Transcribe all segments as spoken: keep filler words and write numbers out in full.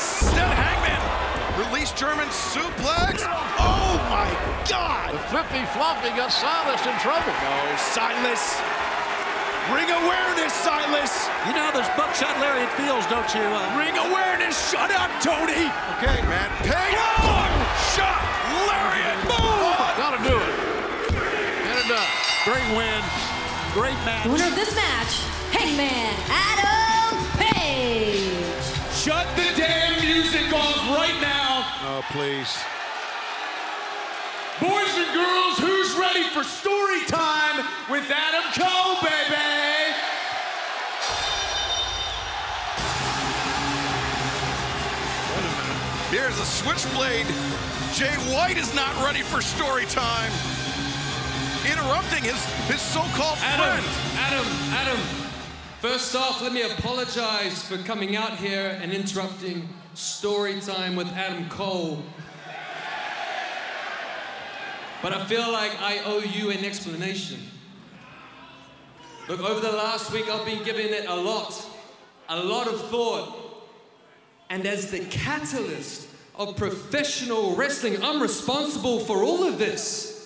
Instead, Hangman released German suplex. Oh my God! The flippy floppy got Silas in trouble. No, Silas. Ring awareness, Silas. You know how this buckshot lariat feels, don't you? Uh, Ring awareness. Shut up, Tony. Okay, man. Pay buckshot lariat. Boom. Oh, gotta do it. And it does. Great win. Great match. The winner of this match, Hangman Adam Page. Shut the damn music off right now. Oh, please. Boys and girls, who's ready for story time with Adam Cole, baby? Wait a minute. Here's a switchblade. Jay White is not ready for story time. Interrupting his, his so-called friend. Adam, Adam, first off, let me apologize for coming out here and interrupting story time with Adam Cole. But I feel like I owe you an explanation. Look, over the last week, I've been giving it a lot, a lot of thought. And as the catalyst of professional wrestling, I'm responsible for all of this.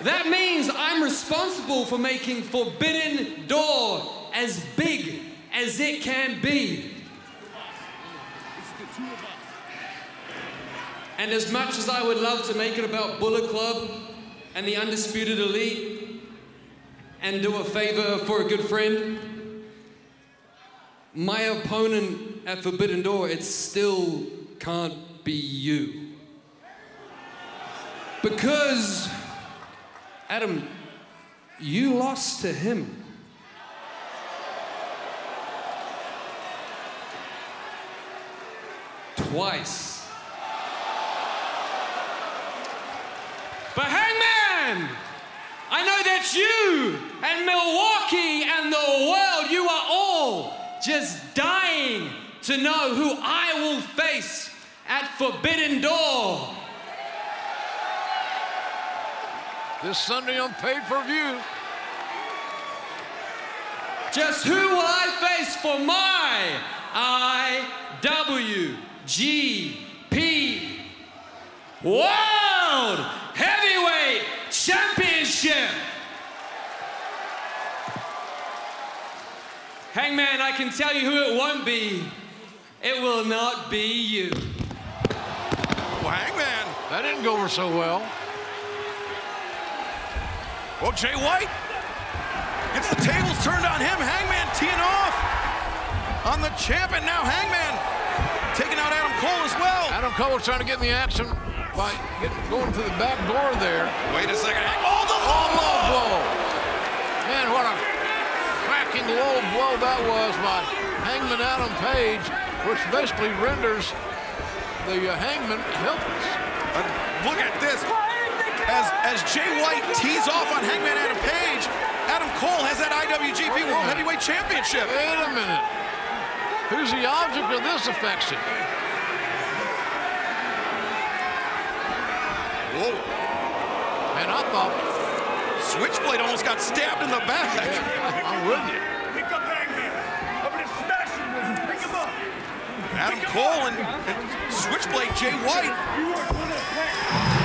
That means I'm responsible for making Forbidden Door as big as it can be. And as much as I would love to make it about Bullet Club and the Undisputed Elite and do a favor for a good friend, my opponent at Forbidden Door, it still can't be you. Because Adam, you lost to him. Twice. But Hangman, I know that you and Milwaukee and the world, you are all just dying to know who I will face at Forbidden Door. This Sunday on pay-per-view. Just who will I face for my I W G P World Heavyweight Championship? Hangman, I can tell you who it won't be. It will not be you. Well, Hangman, that didn't go over so well. Well, Jay White gets the tables turned on him. Hangman teeing off on the champion. Now Hangman taking out Adam Cole as well. Adam Cole trying to get in the action by getting, going through the back door there. Wait a second. Oh, the low blow. Man, what a cracking low blow that was by Hangman Adam Page, which basically renders the uh, Hangman helpless. But look at this. As, as Jay White tees off on Hangman Adam Page, Adam Cole has that I W G P World Heavyweight Championship. Wait a minute. Who's the object of this affection? Whoa. Man, I thought Switchblade almost got stabbed in the back. Yeah, I'm with you. Pick up Hangman. I'm going to smash him. Pick him up. Adam Pick Cole up. And, and Switchblade Jay White. You are going to attack.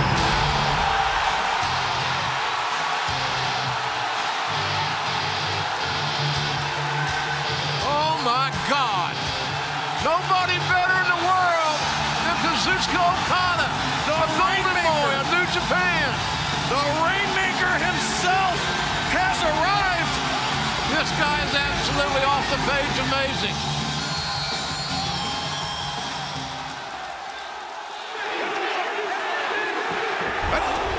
My God, nobody better in the world than Kazuchika Okada, the Golden Boy of New Japan. The Rainmaker himself has arrived. This guy is absolutely off the page amazing.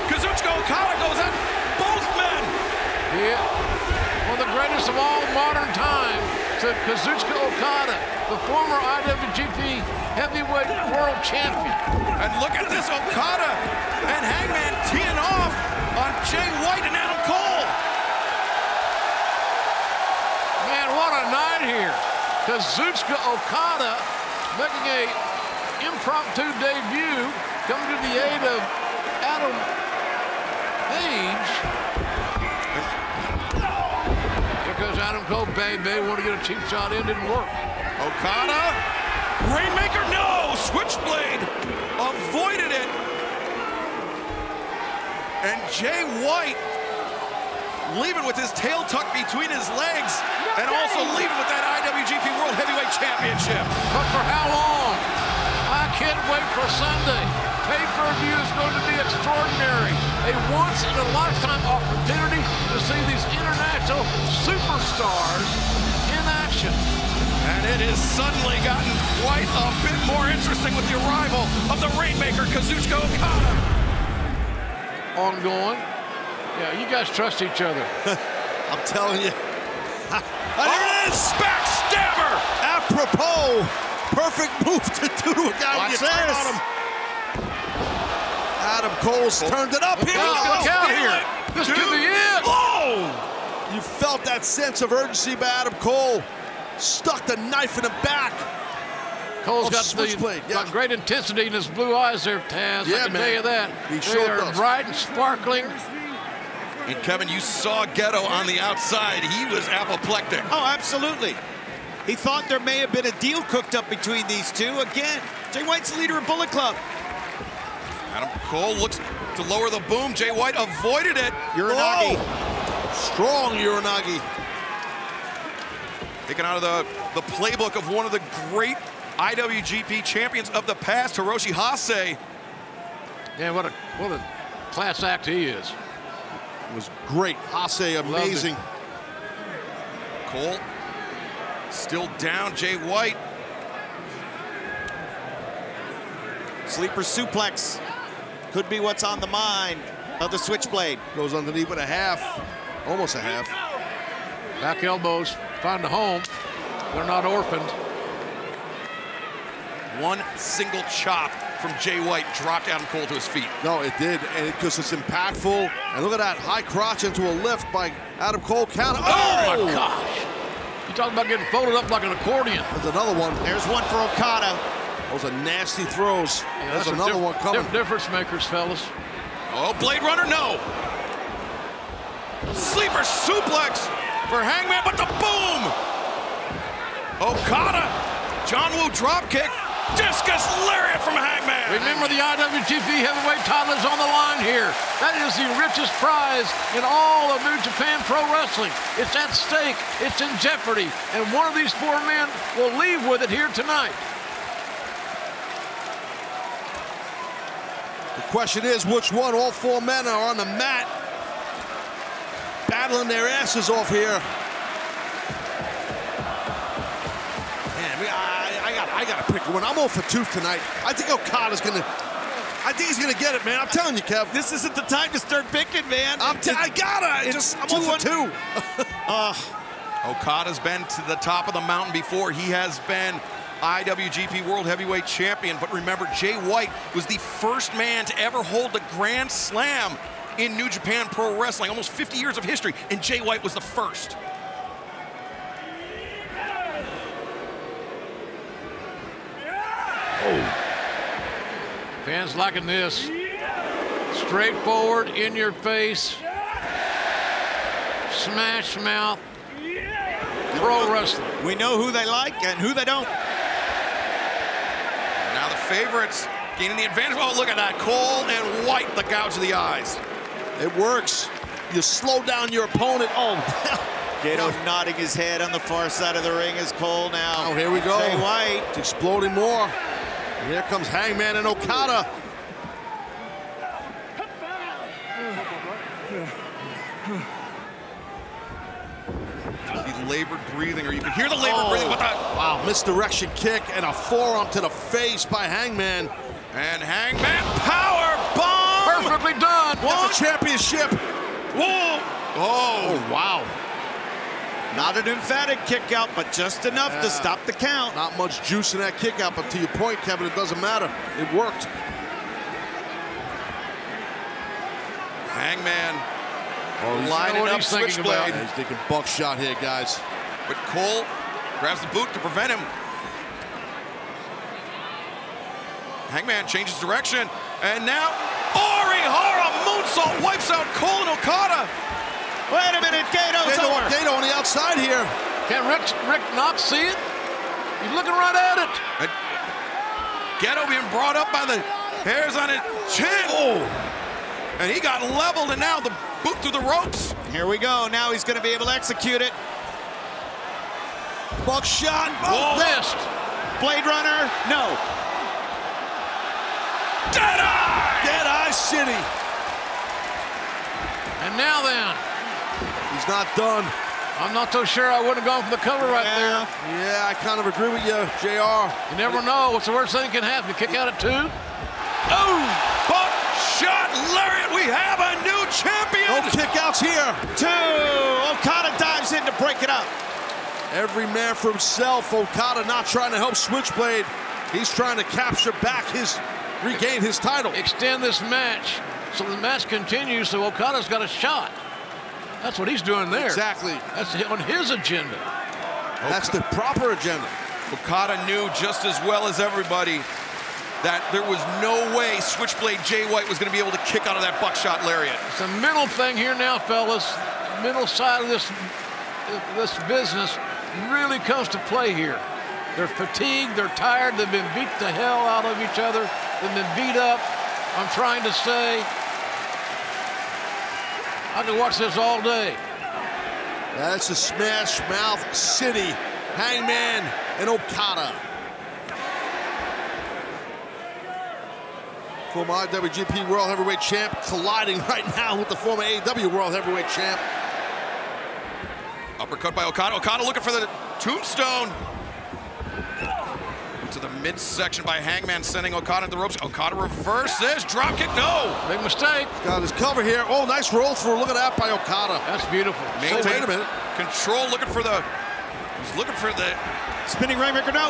Kazuchika Okada goes at both men. Yeah, one of the greatest of all modern time. To Kazuchika Okada, the former I W G P Heavyweight World Champion. And look at this, Okada and Hangman teeing off on Jay White and Adam Cole. Man, what a night here. Kazuchika Okada making a impromptu debut, coming to the aid of Adam Page. Because Adam Cole, baby, wanted to get a cheap shot in, didn't work. Okada Rainmaker, no! Switchblade avoided it. And Jay White leaving with his tail tucked between his legs and also leaving with that I W G P World Heavyweight Championship. But for how long? I can't wait for Sunday. Pay-per-view is going to be extraordinary. A once-in-a-lifetime opportunity to see these international superstars in action. And it has suddenly gotten quite a bit more interesting with the arrival of the Rainmaker, Kazuchika Okada. Ongoing. Yeah, you guys trust each other. I'm telling you. Oh, there it is! Backstabber! Apropos, perfect move to do to a guy with your turn on him. Adam Cole's oh. turned it up. Look here out, we go. Look out here. It. This could be it. Oh! You felt that sense of urgency by Adam Cole. Stuck the knife in the back. Cole's oh, got, the, yeah. got great intensity in his blue eyes there, Taz. Yeah, I can man. tell you that. He sure does. Bright and sparkling. And Kevin, you saw Ghetto on the outside. He was apoplectic. Oh, absolutely. He thought there may have been a deal cooked up between these two. Again, Jay White's the leader of Bullet Club. Adam Cole looks to lower the boom. Jay White avoided it. Uranagi. Oh. Strong Uranagi. Taken out of the, the playbook of one of the great I W G P champions of the past, Hiroshi Hase. Yeah, what a, what a class act he is. It was great. Hase, amazing. Cole still down. Jay White. Sleeper suplex. Could be what's on the mind of the switchblade. Goes underneath with a half. Almost a half. Back elbows. Find a home. They're not orphaned. One single chop from Jay White dropped Adam Cole to his feet. No, it did, and because it, it's impactful. And look at that high crotch into a lift by Adam Cole. Count. Oh, oh my gosh! You talking about getting folded up like an accordion? There's another one. There's one for Okada. Those are nasty throws. Yeah, There's another one coming. Difference makers, fellas. Oh, Blade Runner, no. Sleeper suplex for Hangman, but the boom. Okada, John Woo dropkick. Discus Lariat from Hangman. Remember, the I W G P heavyweight title is on the line here. That is the richest prize in all of New Japan Pro Wrestling. It's at stake. It's in jeopardy. And one of these four men will leave with it here tonight. The question is, which one? All four men are on the mat, battling their asses off here. I gotta pick one. I'm oh for two tonight. I think Okada's gonna, I think he's gonna get it, man. I'm telling you, Kev. This isn't the time to start picking, man. I'm it, I gotta, it's just, I'm oh for two. uh, Okada's been to the top of the mountain before. He has been I W G P World Heavyweight Champion, but remember, Jay White was the first man to ever hold the Grand Slam in New Japan Pro Wrestling. Almost fifty years of history, and Jay White was the first. Oh. Fans liking this. Straightforward, in your face. Smash mouth. Pro wrestling. We know who they like and who they don't. Now the favorites gaining the advantage. Oh, look at that. Cole and White, the gouge of the eyes. It works. You slow down your opponent. Oh, Gato nodding his head on the far side of the ring is Cole now. Oh, here we go. Jay White. It's exploding more. And here comes Hangman and Okada. He labored breathing, or you can hear the labored oh, breathing. What the? Wow, misdirection kick and a forearm to the face by Hangman. And Hangman power bomb. Perfectly done. Won the championship. Whoa. Oh, oh wow. Not an emphatic kick out, but just enough yeah. to stop the count. Not much juice in that kick out, but to your point, Kevin, it doesn't matter. It worked. Hangman oh, lining up switchblade. He's thinking buckshot here, guys. But Cole grabs the boot to prevent him. Hangman changes direction, and now Orihara moonsault wipes out Cole and Okada. Wait a minute, Gato's Gato, over. Gato on the outside here. Can Rick, Rick not see it? He's looking right at it. And Ghetto being brought up by the hairs on his chin. Oh. And he got leveled, and now the boot through the ropes. Here we go. Now he's going to be able to execute it. Buckshot. Oh, list. Blade Runner. No. Dead Eye. Dead Eye City. And now then. He's not done. I'm not so sure I wouldn't have gone for the cover right yeah, there. Yeah, I kind of agree with you, J R. You never know. What's the worst thing that can happen? You kick out at two? Oh! Buckshot Lariat! We have a new champion! No kickouts here. Two! Okada dives in to break it up. Every man for himself. Okada not trying to help Switchblade. He's trying to capture back his, regain his title. Extend this match. So the match continues, so Okada's got a shot. That's what he's doing there. Exactly. That's on his agenda. That's the proper agenda. Okada knew just as well as everybody that there was no way Switchblade Jay White was going to be able to kick out of that buckshot lariat. It's a mental thing here now, fellas. The mental side of this, this business really comes to play here. They're fatigued. They're tired. They've been beat the hell out of each other. They've been beat up. I'm trying to say... I can watch this all day. That's a smash mouth city. Hangman and Okada. Former I W G P World Heavyweight Champ colliding right now with the former A E W World Heavyweight Champ. Uppercut by Okada. Okada looking for the tombstone. To the midsection by Hangman, sending Okada to the ropes. Okada reverses, drop kick, no! Big mistake. Got his cover here. Oh, nice roll through. Look at that by Okada. That's beautiful. So wait a minute. Control, looking for the, he's looking for the... Spinning Rainmaker, no!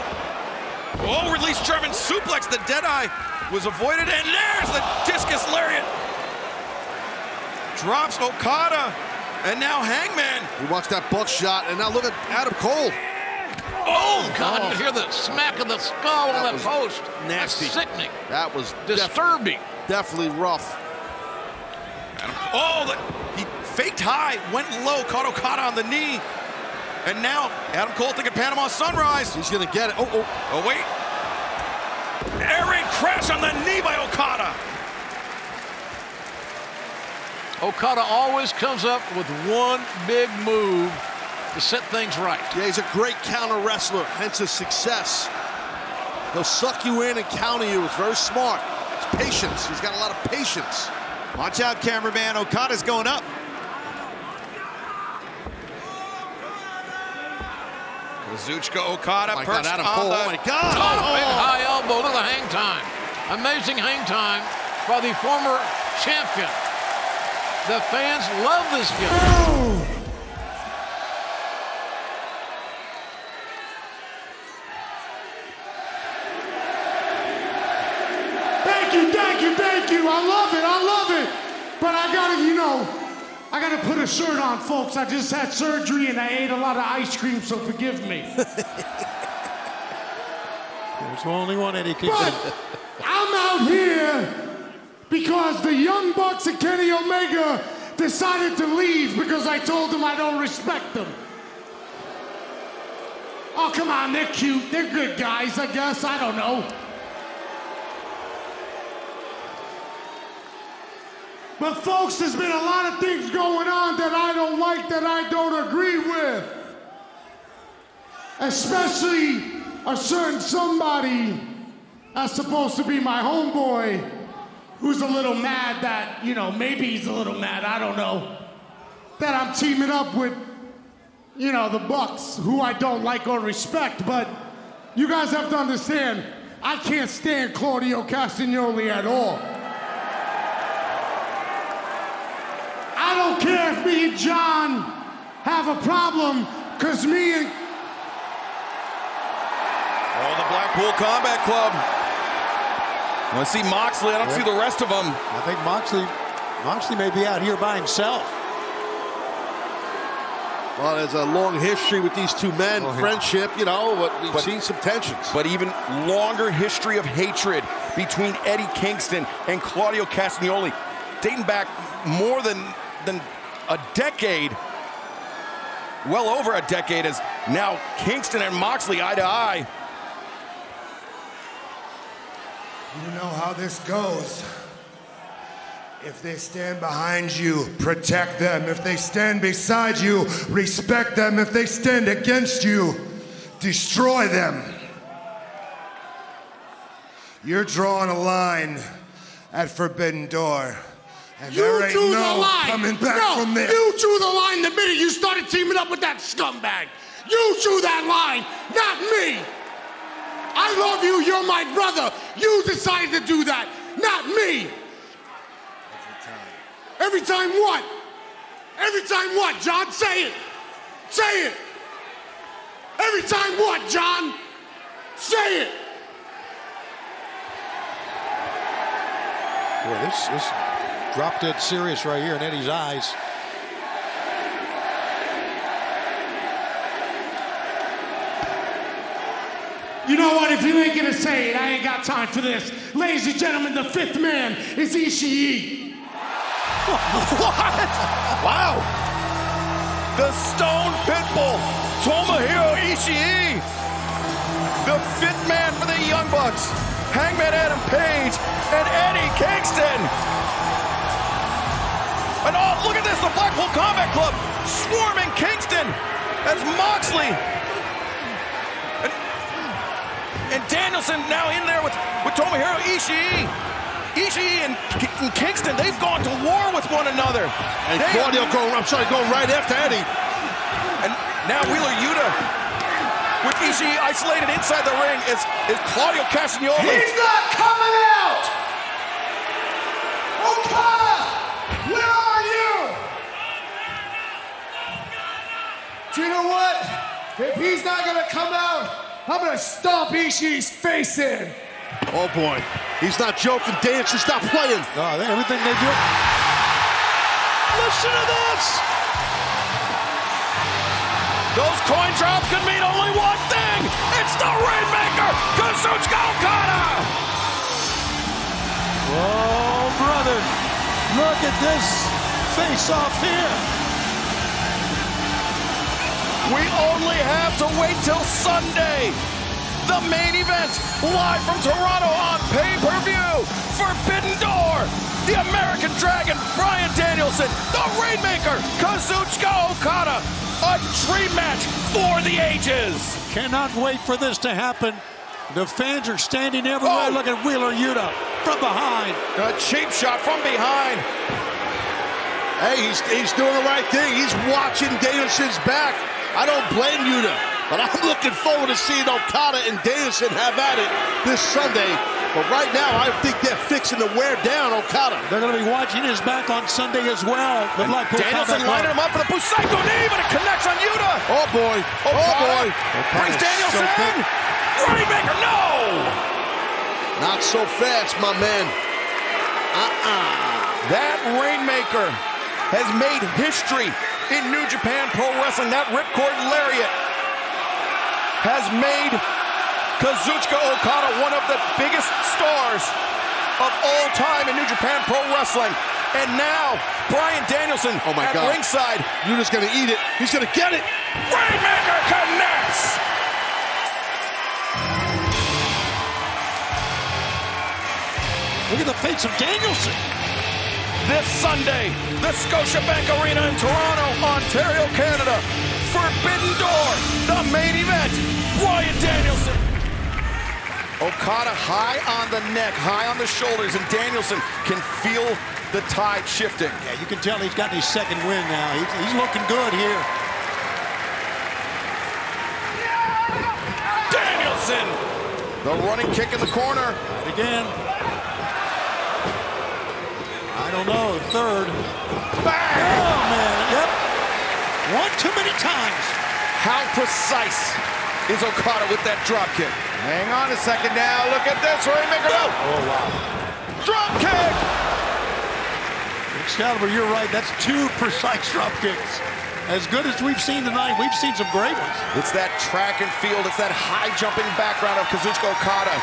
Oh, release German suplex. The Deadeye was avoided, and there's the Discus Lariat. Drops Okada, and now Hangman. We watched that buckshot, and now look at Adam Cole. Oh, God, oh. You hear the smack of the skull on that post. Nasty. That's sickening. That was disturbing. Definitely, definitely rough. Adam, oh, the, he faked high, went low, caught Okada on the knee. And now Adam Cole thinking Panama Sunrise. He's going to get it. Oh, oh. Oh, wait. Air raid crash on the knee by Okada. Okada always comes up with one big move to set things right. Yeah, he's a great counter wrestler, hence his success. He'll suck you in and counter you. It's very smart. It's patience. He's got a lot of patience. Watch out, cameraman. Okada's going up. Kazuchika Okada oh perched God, on Cole. The... Oh, my God. Oh, oh. Big high elbow. Look at the hang time. Amazing hang time by the former champion. The fans love this guy. I love it, I love it, but I gotta, you know, I gotta put a shirt on, folks. I just had surgery and I ate a lot of ice cream, so forgive me. There's only one Eddie Kingston. But I'm out here because the Young Bucks and Kenny Omega decided to leave because I told them I don't respect them. Oh, come on, they're cute, they're good guys, I guess, I don't know. But folks, there's been a lot of things going on that I don't like, that I don't agree with. Especially a certain somebody that's supposed to be my homeboy who's a little mad that, you know, maybe he's a little mad, I don't know, that I'm teaming up with, you know, the Bucks, who I don't like or respect. But you guys have to understand, I can't stand Claudio Castagnoli at all. I don't care if me and John have a problem, because me and... Oh, the Blackpool Combat Club. I see Moxley. I don't yeah. see the rest of them. I think Moxley, Moxley may be out here by himself. Well, there's a long history with these two men, oh, friendship, you know, but we've but, seen some tensions. But even longer history of hatred between Eddie Kingston and Claudio Castagnoli, dating back more than... than a decade, well over a decade, as now Kingston and Moxley eye to eye. You know how this goes. If they stand behind you, protect them. If they stand beside you, respect them. If they stand against you, destroy them. You're drawing a line at Forbidden Door. And you there ain't drew no the line. coming back no, from this. You drew the line the minute you started teaming up with that scumbag. You drew that line, not me. I love you, you're my brother. You decided to do that, not me. Every time. Every time what? Every time what, John? Say it. Say it. Every time what, John? Say it. Boy, this this drop dead serious right here in Eddie's eyes. You know what? If you ain't gonna say it, I ain't got time for this. Ladies and gentlemen, the fifth man is Ishii. What? Wow. The Stone Pitbull, Tomohiro Ishii. The fifth man for the Young Bucks, Hangman Adam Page and Eddie Kingston. And oh, look at this, the Blackpool Combat Club swarming Kingston. That's Moxley. And, and Danielson now in there with, with Tomohiro Ishii. Ishii and, and Kingston, they've gone to war with one another. And they, Claudio, go, I'm sorry, going right after Eddie. And now Wheeler Yuta. With Ishii isolated inside the ring is, is Claudio Castagnoli. He's not coming out! Okada, where are you? Do you know what? If he's not gonna come out, I'm gonna stomp Ishii's face in. Oh boy, he's not joking. Dance and stop playing. Oh, they, everything they do. Listen to this! Those coin drops can mean only one thing. It's the Rainmaker, Kazuchika Okada. Oh, brother. Look at this face-off here. We only have to wait till Sunday. The main event, live from Toronto on pay-per-view. Forbidden Door, the American Dragon, Bryan Danielson, the Rainmaker, Kazuchika Okada. A dream match for the ages. Cannot wait for this to happen. The fans are standing everywhere. Oh. Look at Wheeler Yuta from behind. A cheap shot from behind. Hey, he's, he's doing the right thing. He's watching Danielson's back. I don't blame Yuta, but I'm looking forward to seeing Okada and Danielson have at it this Sunday. But right now, I think they're fixing to wear down Okada. They're going to be watching his back on Sunday as well. Good luck, Danielson lining him up for the Busaiku Knee, but it connects on Yuta. Oh, boy. Oh, oh boy. Brings Danielson. So Rainmaker, no! Not so fast, my man. Uh-uh. That Rainmaker has made history in New Japan Pro Wrestling. That Ripcord Lariat has made Kazuchika Okada one of the biggest stars of all time in New Japan Pro Wrestling. And now, Bryan Danielson oh my at God. ringside. You're just gonna eat it. He's gonna get it. Rainmaker connects! Look at the face of Danielson. This Sunday, the Scotiabank Arena in Toronto, Ontario, Canada. Forbidden Door, the main event, Bryan Danielson. Okada high on the neck, high on the shoulders, and Danielson can feel the tide shifting. Yeah, you can tell he's gotten his second win now. He's, he's looking good here. Danielson! The running kick in the corner. Right again. I don't know, third. Bang! Oh, man, yep. One too many times. How precise is Okada with that drop kick? Hang on a second now. Look at this. Rainmaker. Oh, oh wow. Drop kick. Excalibur, you're right. That's two precise drop kicks. As good as we've seen tonight, we've seen some great ones. It's that track and field. It's that high jumping background of Kazuchika Okada.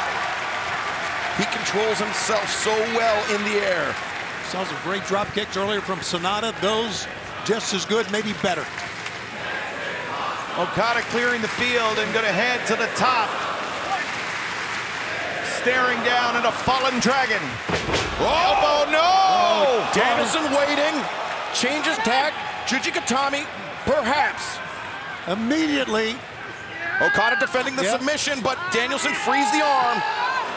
He controls himself so well in the air. Saw some great drop kicks earlier from Sonata. Those just as good, maybe better. Okada clearing the field and gonna head to the top. staring down at a fallen dragon. Oh, oh no! Oh, Danielson waiting, changes tack. Jujikatami, perhaps. Immediately. Okada defending the yep. submission, but Danielson frees the arm.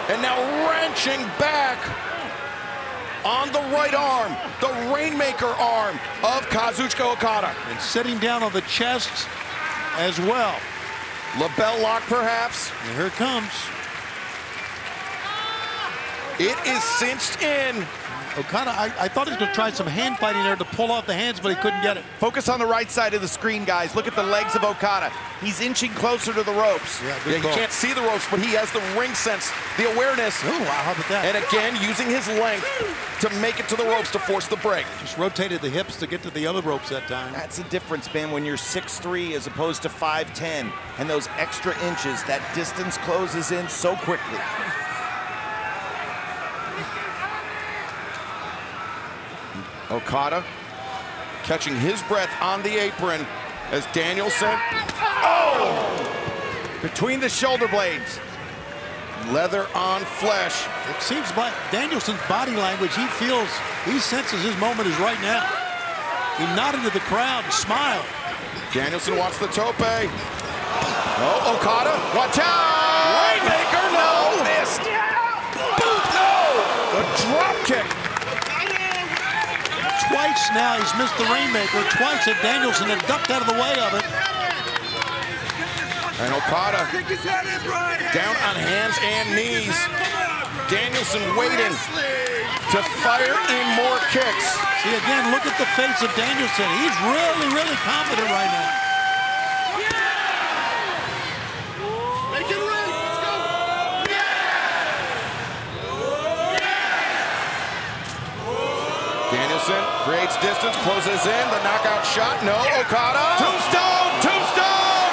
And now wrenching back on the right arm, the Rainmaker arm of Kazuchika Okada. And sitting down on the chest as well. LaBelle Lock, perhaps. And here it comes. It is cinched in. Okada, I, I thought he was going to try some hand fighting there to pull off the hands, but he couldn't get it. Focus on the right side of the screen, guys. Look at the legs of Okada. He's inching closer to the ropes. Yeah, good yeah call. You can't see the ropes, but he has the ring sense, the awareness. Oh, wow, how about that? And again, using his length to make it to the ropes to force the break. Just rotated the hips to get to the other ropes that time. That's the difference, man, when you're six three as opposed to five ten. And those extra inches, that distance closes in so quickly. Okada catching his breath on the apron as Danielson. Oh! Between the shoulder blades. Leather on flesh. It seems by Danielson's body language, he feels, he senses his moment is right now. He nodded to the crowd and smiled. Danielson wants the tope. Oh, Okada, watch out! Rainmaker, no! Missed! No! The drop kick. Twice now he's missed the Rainmaker, twice at Danielson had ducked out of the way of it. And Okada down on hands and knees. Danielson waiting to fire in more kicks. See again, look at the face of Danielson. He's really, really confident right now. Creates distance, closes in, the knockout shot, no, Okada. Tombstone, tombstone!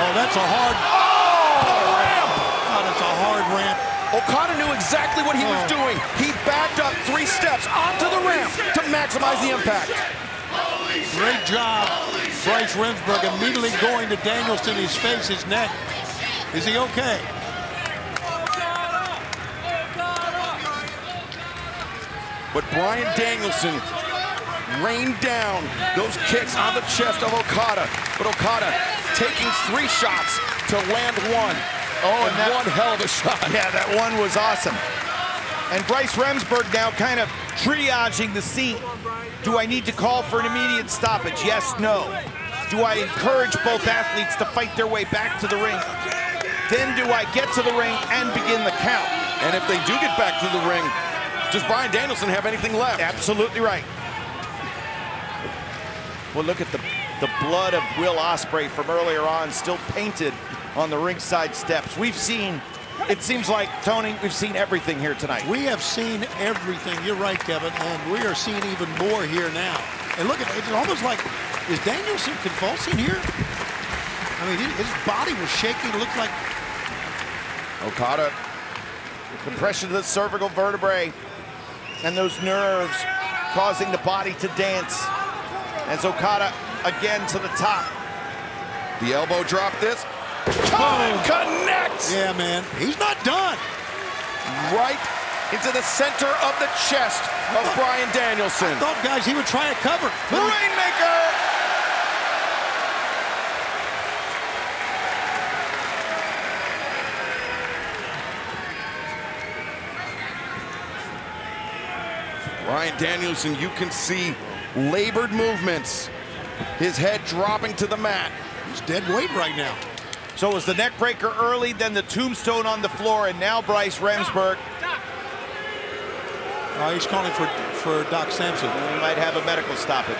Oh, that's a hard... Oh! A ramp! Oh, that's a hard ramp. Okada knew exactly what he oh. was doing. He backed up three steps onto the ramp to maximize the impact. Great job, Bryce Remsburg immediately going to Danielson, his face, his neck. Is he okay? But Bryan Danielson rained down those kicks on the chest of Okada. But Okada taking three shots to land one. Oh, and, and that, one hell of a shot. Yeah, that one was awesome. And Bryce Remsburg now kind of triaging the scene. Do I need to call for an immediate stoppage? Yes, no. Do I encourage both athletes to fight their way back to the ring? Then do I get to the ring and begin the count? And if they do get back to the ring, does Bryan Danielson have anything left? Absolutely right. Well, look at the, the blood of Will Ospreay from earlier on, still painted on the ringside steps. We've seen, it seems like, Tony, we've seen everything here tonight. We have seen everything. You're right, Kevin, and we are seeing even more here now. And look, it's almost like, is Danielson convulsing here? I mean, his body was shaking. It looked like... Okada, compression of the cervical vertebrae. And those nerves causing the body to dance. As Okada again to the top. The elbow drop this. Boom! Connects! Yeah, man. He's not done. Right into the center of the chest of thought, Bryan Danielson. I thought, guys, he would try a cover. The Rainmaker! Bryan Danielson, you can see labored movements. His head dropping to the mat. He's dead weight right now. So it was the neck breaker early, then the tombstone on the floor, and now Bryce Remsburg. Oh, he's calling for, for Doc Samson. We might have a medical stoppage.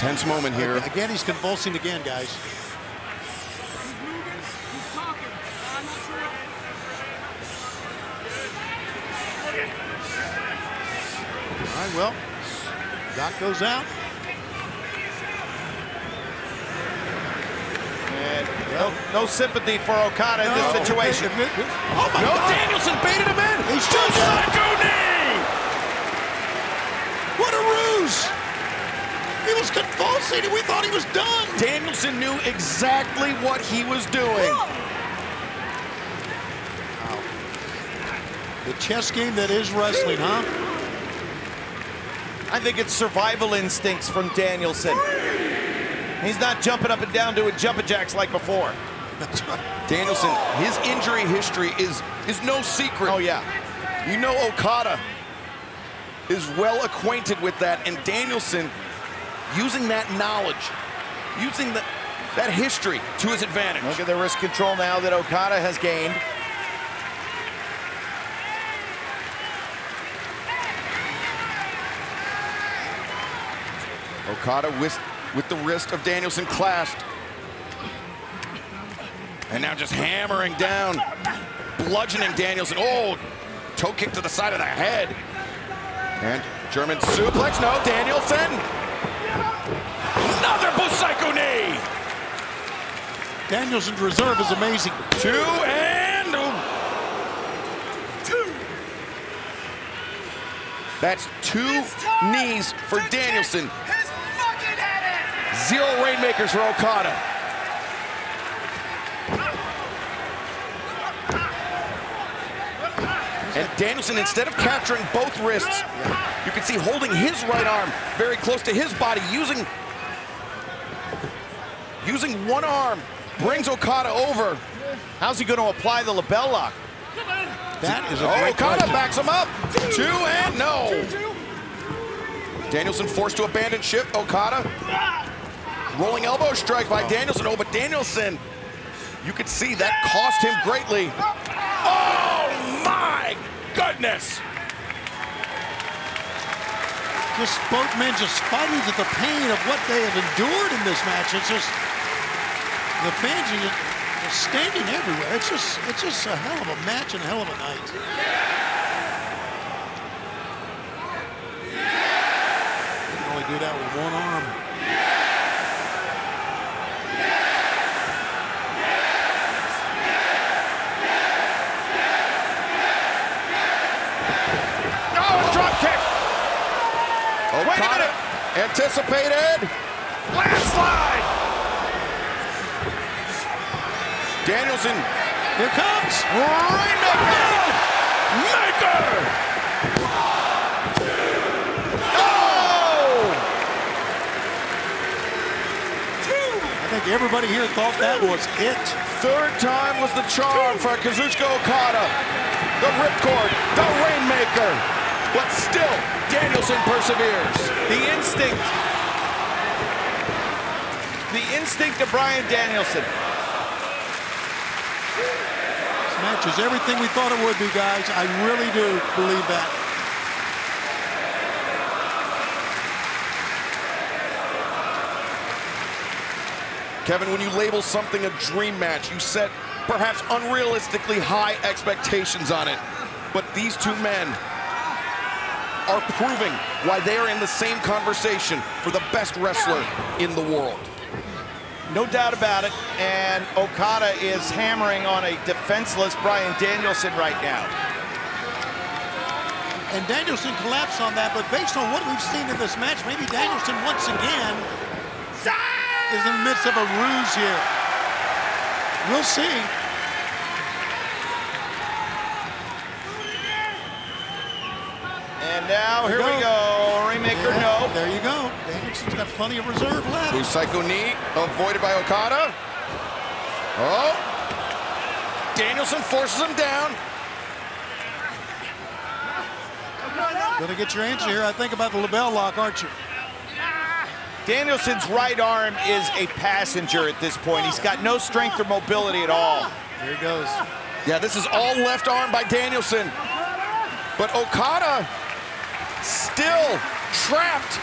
Tense moment here. Again, he's convulsing again, guys. All right, well, Doc goes out. And no, no sympathy for Okada no. in this situation. Oh, my no, God. Danielson baited him in. He's just Busaiku Knee! What a ruse! Cassidy, we thought he was done. Danielson knew exactly what he was doing. Wow. The chess game that is wrestling, huh? I think it's survival instincts from Danielson. He's not jumping up and down doing jumping jacks like before. That's right. Danielson, his injury history is, is no secret. Oh, yeah. You know Okada is well acquainted with that, and Danielson using that knowledge, using the, that history to his advantage. Look at the wrist control now that Okada has gained. Okada with, with the wrist of Danielson clasped. And now just hammering down, bludgeoning Danielson. Oh, toe kick to the side of the head. And German suplex, no, Danielson. Another Busaiku knee. Danielson's reserve is amazing. Two and two. That's two knees for Danielson. Zero rainmakers for Okada. And Danielson, instead of capturing both wrists, you can see holding his right arm very close to his body, using, using one arm, brings Okada over. How's he going to apply the LaBelle lock? That is a oh, Okada question. Backs him up. Two and no. Danielson forced to abandon ship. Okada. Rolling elbow strike by Danielson. Oh, but Danielson, you could see that cost him greatly. Oh, my goodness. Just both men just fighting to the pain of what they have endured in this match. It's just, the fans are just standing everywhere. It's just, it's just a hell of a match and a hell of a night. Yeah. Yeah. You can only do that with one arm. Okada anticipated, landslide. Danielson, here comes Rainmaker. Maker. Oh! I think everybody here thought that was it. Third time was the charm for Kazuchika Okada. The ripcord, the Rainmaker. But still, Danielson perseveres. The instinct. The instinct of Bryan Danielson. This match is everything we thought it would be, guys. I really do believe that. Kevin, when you label something a dream match, you set perhaps unrealistically high expectations on it. But these two men are proving why they are in the same conversation for the best wrestler in the world. No doubt about it, and Okada is hammering on a defenseless Bryan Danielson right now. And Danielson collapsed on that, but based on what we've seen in this match, maybe Danielson once again is in the midst of a ruse here. We'll see. And now, here we go, Rainmaker, yeah, no. There you go. Danielson's got plenty of reserve left. Busaiku knee, avoided by Okada. Oh. Danielson forces him down. Gonna get your answer here, I think, about the LaBelle lock, aren't you? Danielson's right arm is a passenger at this point. He's got no strength or mobility at all. Here he goes. Yeah, this is all left arm by Danielson. But Okada still trapped.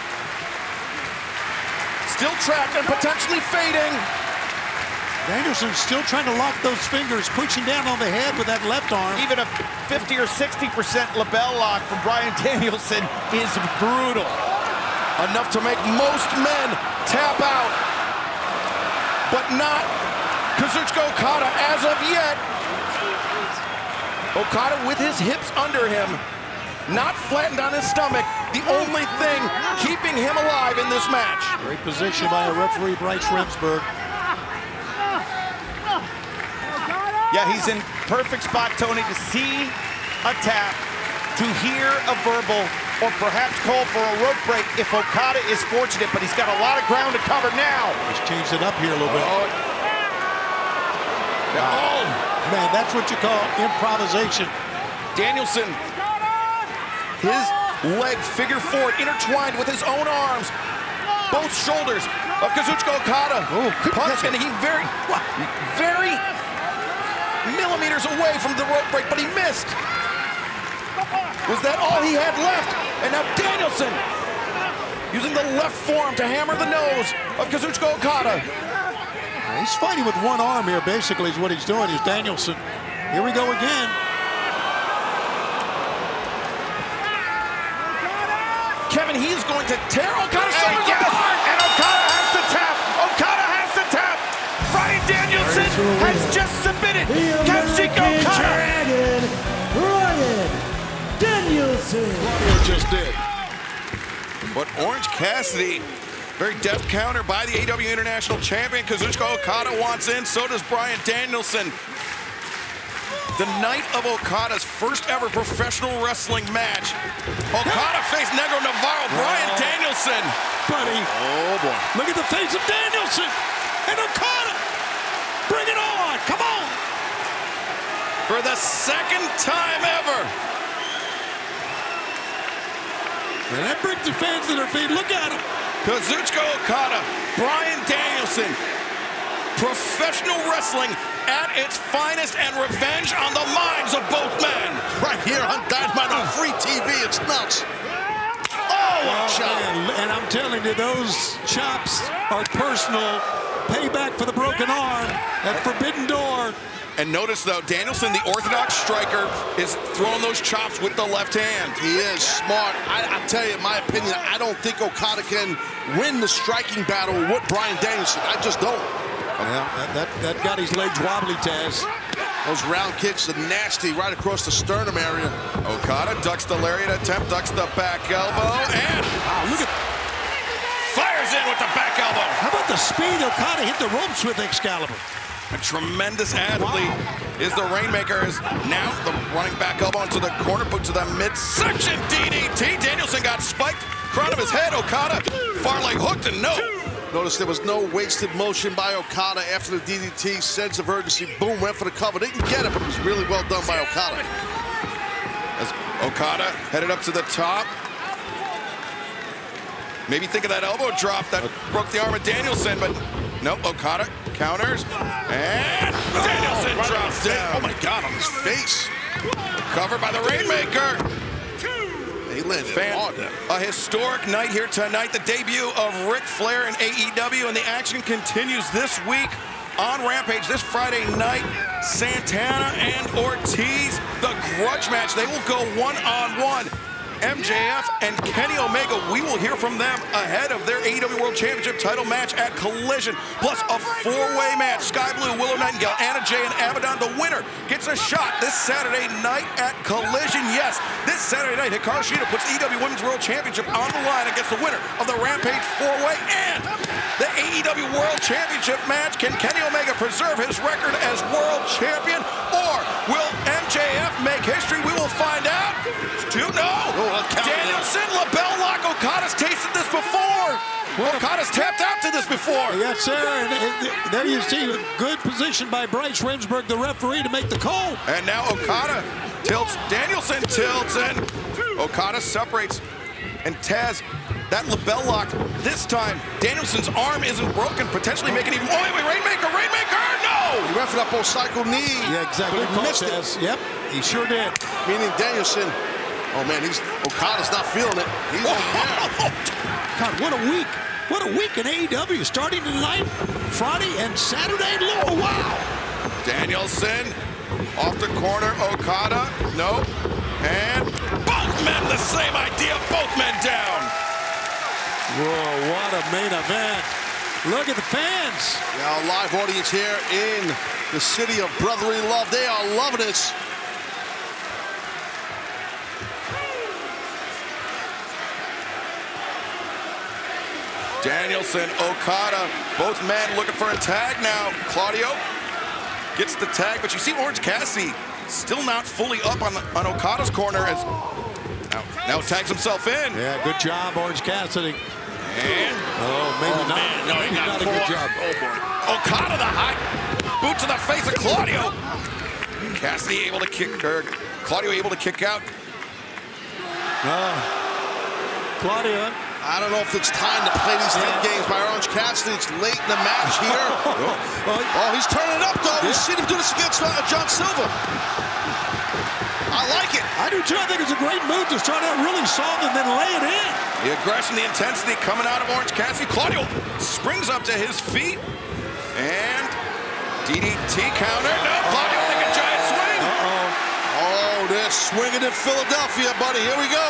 Still trapped and potentially fading. Danielson's still trying to lock those fingers, pushing down on the head with that left arm. Even a fifty or sixty percent LaBelle lock from Bryan Danielson is brutal. Enough to make most men tap out. But not Kazuchika Okada as of yet. Okada with his hips under him, not flattened on his stomach, the only thing keeping him alive in this match. Great position by a referee, Bryce Remsburg. Yeah, he's in perfect spot, Tony, to see a tap, to hear a verbal, or perhaps call for a rope break if Okada is fortunate, but he's got a lot of ground to cover now. He's changed it up here a little bit. Oh. Oh. Man, that's what you call improvisation. Danielson, his leg figure forward, intertwined with his own arms, both shoulders of Kazuchika Okada. Ooh, punch, and he very, very millimeters away from the rope break, but he missed. Was that all he had left? And now Danielson using the left forearm to hammer the nose of Kazuchika Okada. He's fighting with one arm here, basically, is what he's doing, is Danielson. Here we go again. Kevin, he is going to tear Okada's shoulders apart, and Okada has to tap. Okada has to tap. Bryan Danielson has just submitted Kazuchika Okada. Claudio just did. But Orange Cassidy, very deft counter by the A E W International Champion. Kazuchika Okada wants in, so does Bryan Danielson. The night of Okada's first ever professional wrestling match. Okada faced Negro Navarro, Bryan Danielson. Buddy. Oh boy. Look at the face of Danielson and Okada. Bring it on, come on. For the second time ever. And that brings the fans to their feet. Look at him. Kazuchika Okada, Bryan Danielson. Professional wrestling at its finest, and revenge on the minds of both men. Right here on Dynamite on free T V, it's nuts. Oh, a oh, chop. Man. And I'm telling you, those chops are personal. Payback for the broken arm at Forbidden Door. And notice, though, Danielson, the orthodox striker, is throwing those chops with the left hand. He is smart. I, I tell you, in my opinion, I don't think Okada can win the striking battle with Bryan Danielson. I just don't. Well, that, that, that got his legs wobbly, Taz. Those round kicks are nasty right across the sternum area. Okada ducks the lariat attempt, ducks the back elbow, and oh, look at fires in with the back elbow. How about the speed Okada hit the ropes with Excalibur? A tremendous athlete is the Rainmaker. Is now the running back elbow onto the corner, put to the midsection D D T. Danielson got spiked, crown of his head. Okada far leg hooked and no. Notice there was no wasted motion by Okada after the D D T. Sense of urgency. Boom, went for the cover. Didn't get it, but it was really well done by Okada. As Okada headed up to the top. Maybe think of that elbow drop that broke the arm of Danielson, but nope, Okada counters, and Danielson oh, right drops down. Oh my God, on his face. Covered by the Rainmaker. They landed hard. A historic night here tonight, the debut of Ric Flair in A E W, and the action continues this week on Rampage. This Friday night, Santana and Ortiz, the grudge match. They will go one-on-one. M J F and Kenny Omega, we will hear from them ahead of their A E W World Championship title match at Collision, plus a four-way match. Sky Blue, Willow Nightingale, Anna Jay, and Abaddon. The winner gets a shot this Saturday night at Collision. Yes, this Saturday night, Hikaru Shida puts the A E W Women's World Championship on the line against the winner of the Rampage four-way and the A E W World Championship match. Can Kenny Omega preserve his record as world champion, or will M J F make history? We will find out. Two, no. Danielson, LaBelle Lock, Okada's tasted this before. Well, Okada's tapped out to this before. Yes, sir. And, and there you see a good position by Bryce Remsburg, the referee, to make the call. And now Okada tilts, Danielson tilts, and Okada separates. And Taz, that LaBelle Lock, this time, Danielson's arm isn't broken, potentially making even. Oh, wait, wait, Rainmaker, Rainmaker, no! He went for that Busaiku Knee. Yeah, exactly. He missed it. Yep, he sure did. Meaning Danielson. Oh man, he's, Okada's not feeling it. He's oh, on oh, God, what a week. What a week in A E W, starting tonight, Friday, and Saturday. Oh, wow. Danielson, off the corner, Okada, no. And both men the same idea, both men down. Whoa, what a main event. Look at the fans. Yeah, a live audience here in the city of brotherly love. They are loving it. Danielson, Okada, both men looking for a tag now. Claudio gets the tag, but you see Orange Cassidy still not fully up on, the, on Okada's corner as now, now tags himself in. Yeah, good job, Orange Cassidy. And oh, maybe oh, not. Man. No, he got not a good job. Oh, boy. Okada the high boot to the face of Claudio. Cassidy able to kick, or Claudio able to kick out. Uh, Claudio. I don't know if it's time to play these head games by Orange Cassidy. It's late in the match here. Oh, he's turning up, though. Yeah. We've seen him do this against uh, John Silva. I like it. I do, too. I think it's a great move to try to really solve and then lay it in. The aggression, the intensity coming out of Orange Cassidy. Claudio springs up to his feet. And D D T counter. No, Claudio uh, take a giant swing. Uh-oh. Oh, they're swinging in Philadelphia, buddy. Here we go.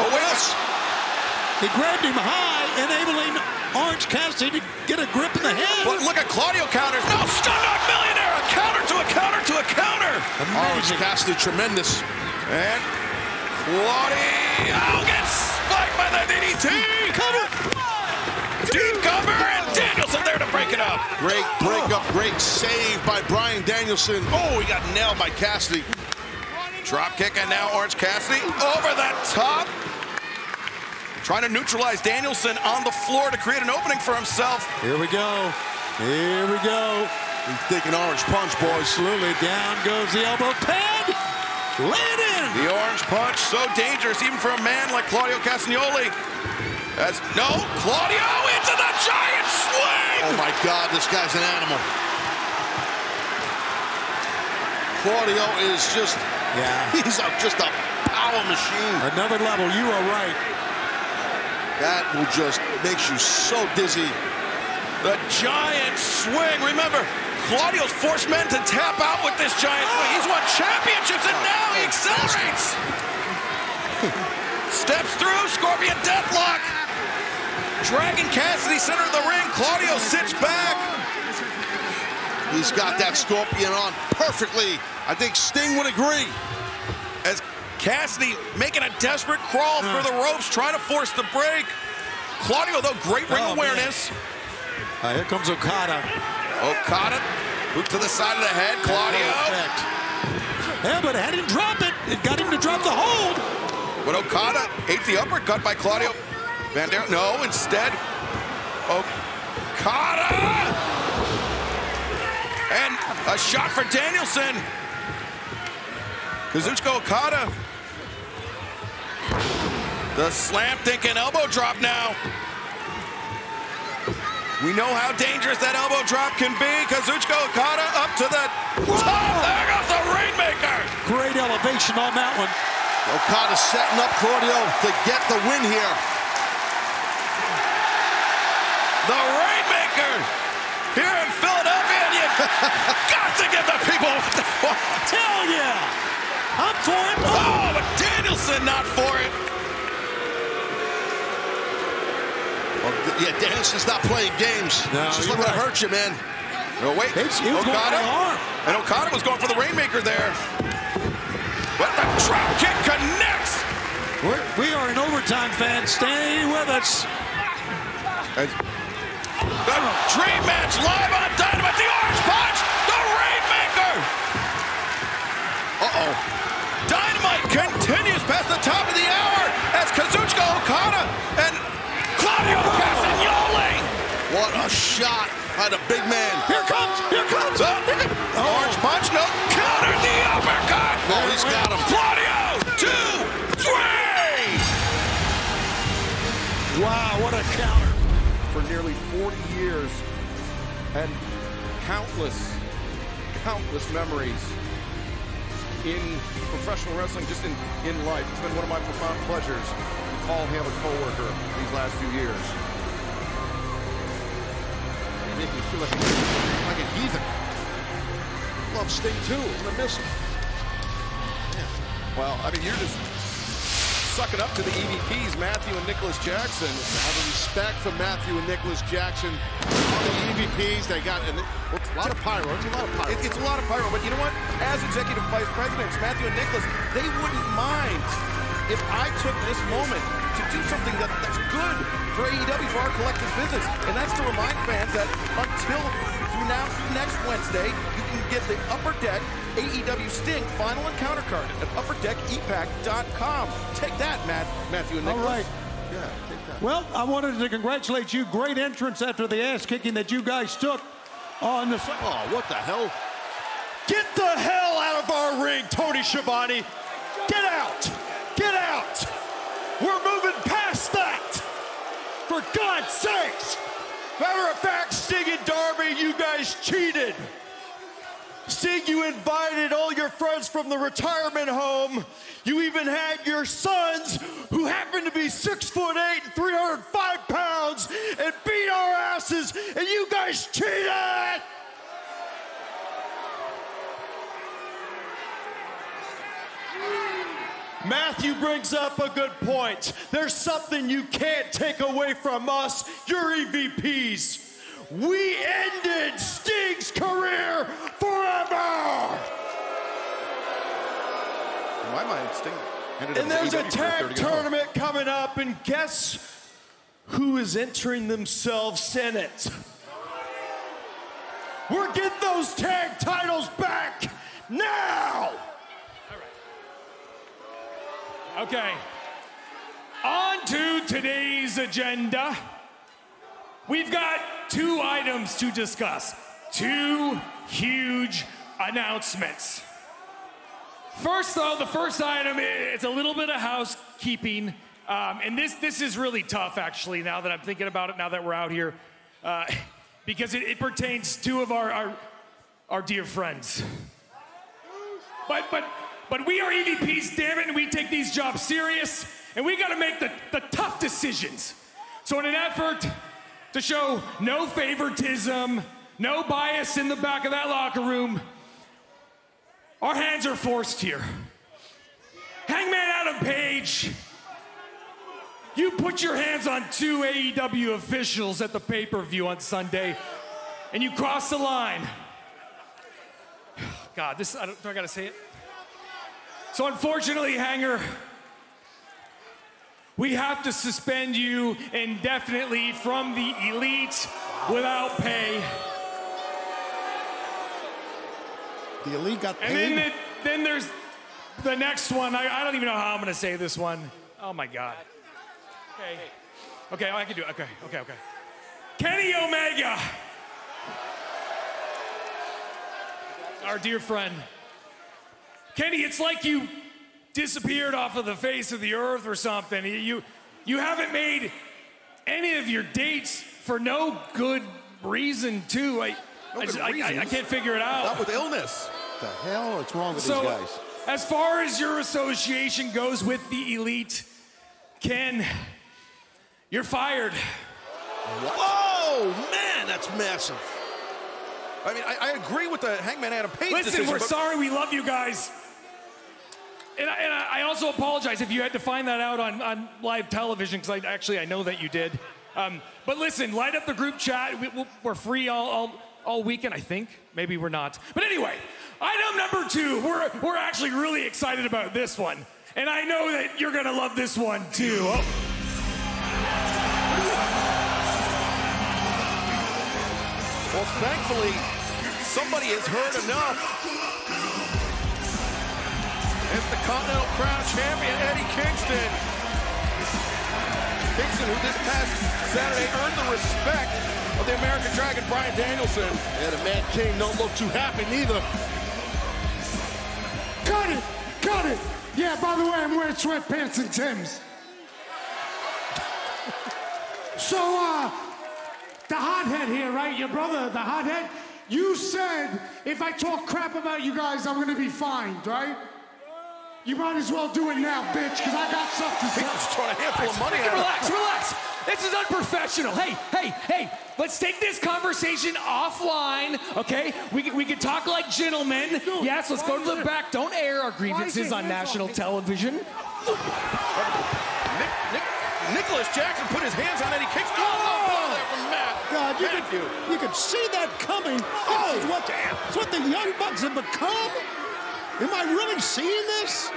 Oh, Wales. He grabbed him high, enabling Orange Cassidy to get a grip in the head. But look at Claudio counters. No, stunlock millionaire. A counter to a counter to a counter. Amazing. Orange Cassidy, tremendous. And Claudio oh, gets spiked by the D D T. Cover. Deep cover, and Danielson there to break it up. Great breakup, great save by Bryan Danielson. Oh, he got nailed by Cassidy. Drop kick, and now Orange Cassidy over the top. Trying to neutralize Danielson on the floor to create an opening for himself. Here we go. Here we go. He's thinking orange punch, boys. Absolutely. Down goes the elbow pad. Land in. The orange punch, so dangerous, even for a man like Claudio Castagnoli. As no, Claudio into the giant swing. Oh my God, this guy's an animal. Claudio is just, yeah, he's a, just a power machine. Another level. You are right. That will just makes you so dizzy. The giant swing. Remember, Claudio's forced men to tap out with this giant swing. He's won championships, and now he accelerates. Steps through, Scorpion Deathlock. Dragon Cassidy, center of the ring. Claudio sits back. He's got that Scorpion on perfectly. I think Sting would agree. As Cassidy making a desperate crawl uh. for the ropes, trying to force the break. Claudio, though, great ring oh, awareness. Uh, here comes Okada. Okada, boot to the side of the head. Claudio. Yeah, but had him drop it. It got him to drop the hold. But Okada ate the uppercut by Claudio. Bandera, no, instead, Okada. And a shot for Danielson. Kazuchika Okada. The slam thinking elbow drop now. We know how dangerous that elbow drop can be. Kazuchika Okada up to the Whoa. top. There goes the Rainmaker. Great elevation on that one. Okada setting up Claudio to get the win here. The Rainmaker here in Philadelphia. And you got to give the people what they want. Tell ya. I'm for it. Oh, but Danielson not for it. Well, yeah, Danielson's not playing games. No, just looking right. to hurt you, man. No, wait. It's, it Okada. And Okada was going for the Rainmaker there. But the drop kick connects. We're, we are in overtime, fans. Stay with us. And the dream match live on Dynamite. The orange punch. The Rainmaker. Uh-oh. Dynamite continues past the top of the hour as Kazuchika Okada and Claudio Castagnoli. What a shot by the big man. Here comes, here comes. Oh, here comes. Oh. Orange punch, no. Counter the uppercut. Oh, oh he's got him. Claudio, two, three. Wow, what a counter. For nearly forty years and countless, countless memories in professional wrestling, just in, in life. It's been one of my profound pleasures. Call him a co-worker these last few years. And Nicky, feel like, like a heathen. Love Sting too. I'm gonna miss him. Yeah. Well, I mean, you're just sucking up to the E V Ps, Matthew and Nicholas Jackson. Having respect for Matthew and Nicholas Jackson. All the E V Ps, they got and it's a lot of pyro. It's a lot of pyro. It, it's a lot of pyro, but you know what? As executive vice presidents, Matthew and Nicholas, they wouldn't mind if I took this moment to do something that, that's good for A E W, for our collective business, and that's to remind fans that until through now, through next Wednesday, you can get the Upper Deck A E W Sting Final Encounter card at upper deck e pack dot com. Take that, Matt, Matthew and Nicholas. All right. Yeah, take that. Well, I wanted to congratulate you. Great entrance after the ass kicking that you guys took on the... Oh, what the hell? Get the hell out of our ring, Tony Schiavone. Get out! Get out! We're moving past that! For God's sakes! Matter of fact, Sting and Darby, you guys cheated. Sting, you invited all your friends from the retirement home. You even had your sons, who happened to be six foot eight and three hundred five pounds, and beat our asses, and you guys cheated! Matthew brings up a good point. There's something you can't take away from us, your E V Ps. We ended Sting's career forever! In my mind, Sting ended up. And there's a tag tournament coming up, and guess who is entering themselves in it? We're getting those tag titles back now! Okay, on to today's agenda. We've got two items to discuss, two huge announcements. First though, the first item, it's a little bit of housekeeping, um, and this, this is really tough actually, now that I'm thinking about it, now that we're out here, uh, because it, it pertains to two of our, our, our dear friends. But, but, But we are E V Ps, damn it, and we take these jobs serious, and we gotta make the, the tough decisions. So in an effort to show no favoritism, no bias in the back of that locker room, our hands are forced here. Hangman Adam Page, you put your hands on two A E W officials at the pay-per-view on Sunday, and you cross the line. God, this, I don't, do I gotta say it? So unfortunately, Hanger, we have to suspend you indefinitely from the Elite without pay. The Elite got paid? And then, the, then there's the next one. I, I don't even know how I'm gonna say this one. Oh my God. Okay, okay, I can do it, okay, okay, okay. Kenny Omega, our dear friend. Kenny, it's like you disappeared off of the face of the earth or something. You, you haven't made any of your dates for no good reason, too. I, no I, just, I, I, I can't figure it out. Not with illness. What the hell is wrong with so, these guys? As far as your association goes with the Elite, Ken, you're fired. What? Oh, man, that's massive. I mean, I, I agree with the Hangman Adam Page Listen, decision, we're sorry. We love you guys. And I, and I also apologize if you had to find that out on, on live television, because I, actually I know that you did. Um, but listen, light up the group chat. We, we're free all, all, all weekend, I think. Maybe we're not. But anyway, item number two. We're, we're actually really excited about this one. And I know that you're going to love this one, too. Oh. Well, thankfully, somebody has heard enough. It's the Continental Crown champion, Eddie Kingston. Kingston, who this past Saturday earned the respect of the American Dragon, Bryan Danielson. And the Mad King don't look too happy, neither. Cut it! Cut it! Yeah, by the way, I'm wearing sweatpants and Timbs. So, uh, the hothead here, right? Your brother, the hothead, you said if I talk crap about you guys, I'm gonna be fined, right? You might as well do it now, bitch, because I got stuff to say. Just throwing a handful of money at him. Relax, relax. This is unprofessional. Hey, hey, hey, let's take this conversation offline, okay? We can, we can talk like gentlemen. Dude, yes, let's go to the back. Don't air our grievances on national off? television. Nick, Nick, Nicholas Jackson put his hands on Eddie Kingston. Oh, oh, there from Matt. God, you could, you. you could see that coming. Oh, it's what, it's what the Young Bucks have become. Am I really seeing this?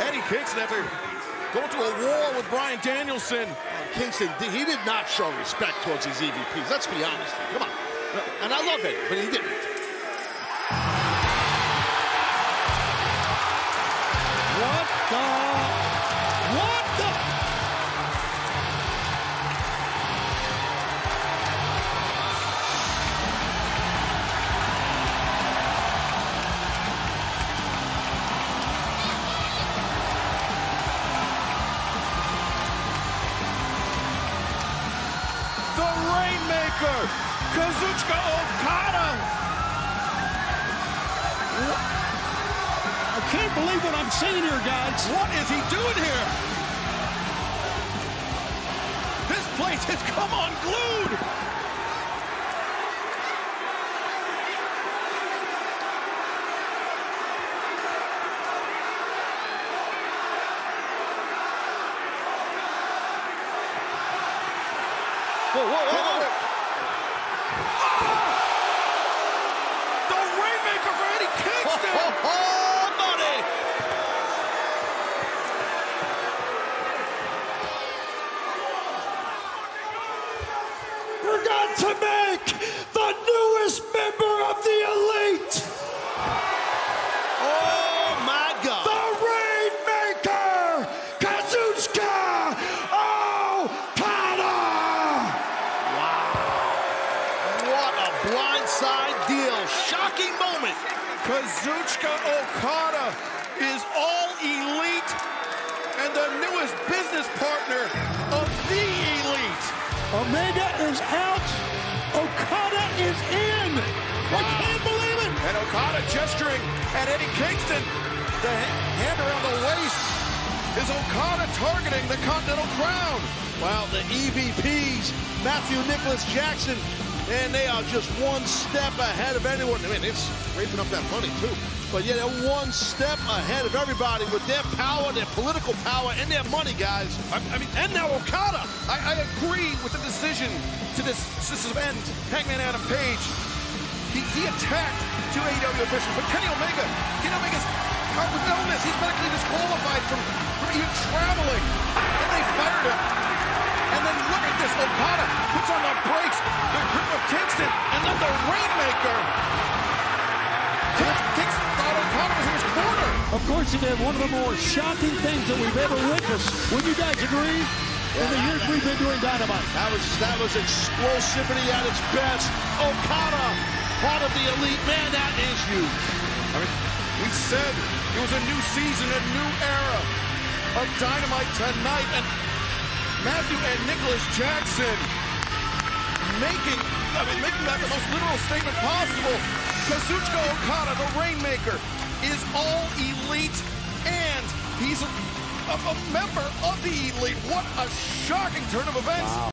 Eddie Kingston after going to a wall with Bryan Danielson. Kingston, he did not show respect towards his E V Ps. Let's be honest. Come on. And I love it, but he didn't. What the? What the? The Rainmaker, Kazuchika Okada. What? I can't believe what I'm seeing here, guys. What is he doing here? This place has come unglued. Whoa, whoa, whoa, whoa. Oh! The Rainmaker for Eddie Kingston. Ho, ho, ho. To make the newest member of the Elite. Oh my God. The Rainmaker, Kazuchika Okada. Wow. What a blindside deal. Shocking moment. Kazuchika Okada is all elite and the newest business partner of the Elite. Omega is out. Okada is in! Wow. I can't believe it! And Okada gesturing at Eddie Kingston. The hand around the waist is Okada targeting the Continental Crown. Wow, the E V Ps, Matthew Nicholas Jackson, and they are just one step ahead of anyone. I mean, it's raping up that money, too. But yeah, they're one step ahead of everybody with their power, their political power, and their money, guys. I, I mean, and now Okada. I, I agree with the decision to this, this event. Hangman Adam Page, he, he attacked two A E W officials, but Kenny Omega, Kenny Omega's out with illness. He's medically disqualified from, from even traveling, and they fired him. And then look at this, Okada puts on the brakes, the grip of Kingston, and then the Rainmaker. Kingston thought Okada was in his corner. Of course he did, one of the more shocking things that we've ever witnessed. Would you guys agree? In the years we've been doing Dynamite. That was, that was explosivity at its best. Okada, part of the Elite. Man, that is huge. I mean, we said it was a new season, a new era of Dynamite tonight. And Matthew and Nicholas Jackson making, I mean, making that the most literal statement possible. Kazuchika Okada, the Rainmaker, is all elite, and he's a... a member of the Elite. What a shocking turn of events. Wow.